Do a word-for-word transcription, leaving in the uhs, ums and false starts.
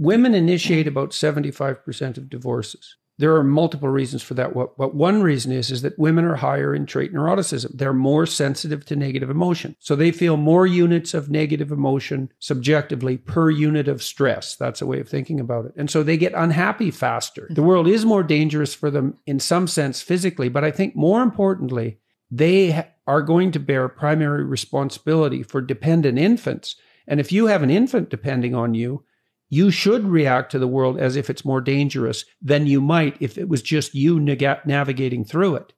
Women initiate about seventy-five percent of divorces. There are multiple reasons for that. What, what one reason is, is that women are higher in trait neuroticism. They're more sensitive to negative emotion. So they feel more units of negative emotion subjectively per unit of stress. That's a way of thinking about it. And so they get unhappy faster. The world is more dangerous for them in some sense physically, but I think more importantly, they are going to bear primary responsibility for dependent infants. And if you have an infant depending on you, you should react to the world as if it's more dangerous than you might if it was just you neg- navigating through it.